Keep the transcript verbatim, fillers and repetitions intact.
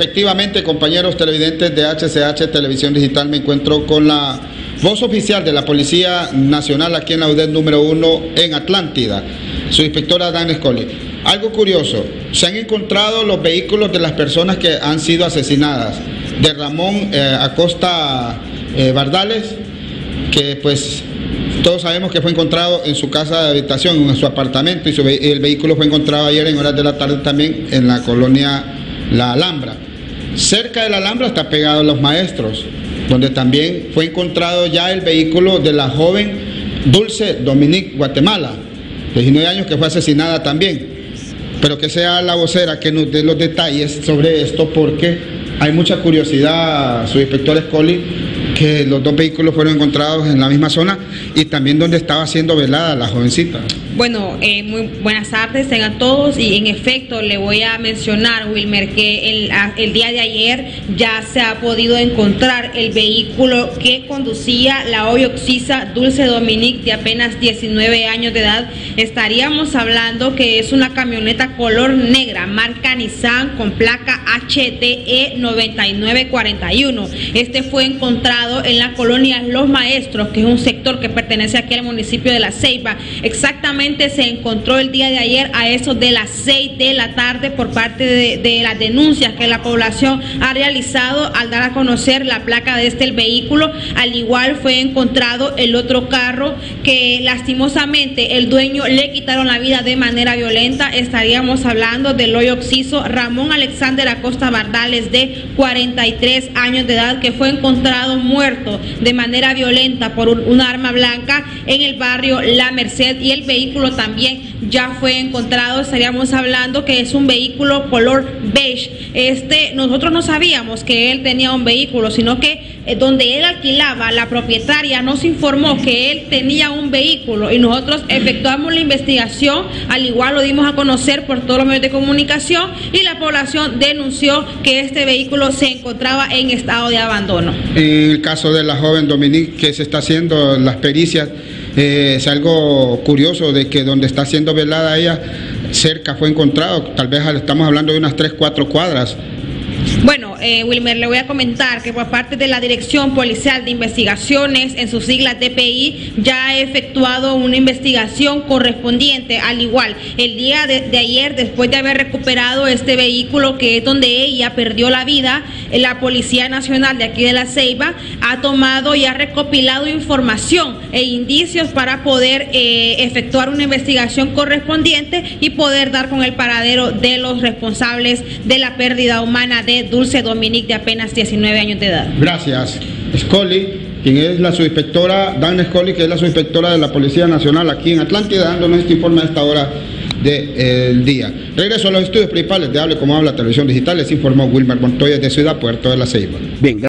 Efectivamente, compañeros televidentes de H C H Televisión Digital, me encuentro con la voz oficial de la Policía Nacional aquí en la U D E D número uno en Atlántida, su inspectora Dana Scully. Algo curioso, se han encontrado los vehículos de las personas que han sido asesinadas, de Ramón eh, Acosta eh, Bardales, que pues todos sabemos que fue encontrado en su casa de habitación, en su apartamento, y, su ve y el vehículo fue encontrado ayer en horas de la tarde también en la colonia La Alhambra. Cerca de La Alhambra está pegado a Los Maestros, donde también fue encontrado ya el vehículo de la joven Dulce Dominique Guatemala, de diecinueve años, que fue asesinada también. Pero que sea la vocera que nos dé los detalles sobre esto, porque hay mucha curiosidad, su inspector Scully, que los dos vehículos fueron encontrados en la misma zona y también donde estaba siendo velada la jovencita. Bueno, eh, muy buenas tardes tengan todos, y en efecto le voy a mencionar, Wilmer, que el, el día de ayer ya se ha podido encontrar el vehículo que conducía la hoy occisa Dulce Dominique, de apenas diecinueve años de edad. Estaríamos hablando que es una camioneta color negra, marca Nissan, con placa H T E noventa y nueve cuarenta y uno. Este fue encontrado en la colonia Los Maestros, que es un sector que pertenece aquí al municipio de La Ceiba. Exactamente se encontró el día de ayer a eso de las seis de la tarde, por parte de, de las denuncias que la población ha realizado al dar a conocer la placa de este el vehículo. Al igual fue encontrado el otro carro, que lastimosamente el dueño le quitaron la vida de manera violenta. Estaríamos hablando del hoy occiso Ramón Alexander Acosta Bardales, de cuarenta y tres años de edad, que fue encontrado muerto de manera violenta por un, un arma blanca en el barrio La Merced, y el vehículo también ya fue encontrado. Estaríamos hablando que es un vehículo color beige. Este, nosotros no sabíamos que él tenía un vehículo, sino que eh, donde él alquilaba, la propietaria nos informó que él tenía un vehículo, y nosotros efectuamos la investigación, al igual lo dimos a conocer por todos los medios de comunicación, y la población denunció que este vehículo se encontraba en estado de abandono. Eh... En el caso de la joven Dominique, que se está haciendo las pericias, eh, es algo curioso de que donde está siendo velada ella, cerca fue encontrado, tal vez estamos hablando de unas tres, cuatro cuadras. Bueno, eh, Wilmer, le voy a comentar que por parte de la Dirección Policial de Investigaciones, en sus siglas D P I, ya ha efectuado una investigación correspondiente. Al igual, el día de, de ayer, después de haber recuperado este vehículo, que es donde ella perdió la vida, la Policía Nacional de aquí de La Ceiba ha tomado y ha recopilado información e indicios para poder eh, efectuar una investigación correspondiente y poder dar con el paradero de los responsables de la pérdida humana de De Dulce Dominique, de apenas diecinueve años de edad. Gracias, Scully, quien es la subinspectora, Dana Scully, que es la subinspectora de la Policía Nacional aquí en Atlántida, dándonos este informe a esta hora del de, eh, día. Regreso a los estudios principales de Hable como habla Televisión Digital. Les informó Wilmer Montoya de Ciudad Puerto de La Ceiba. Bien,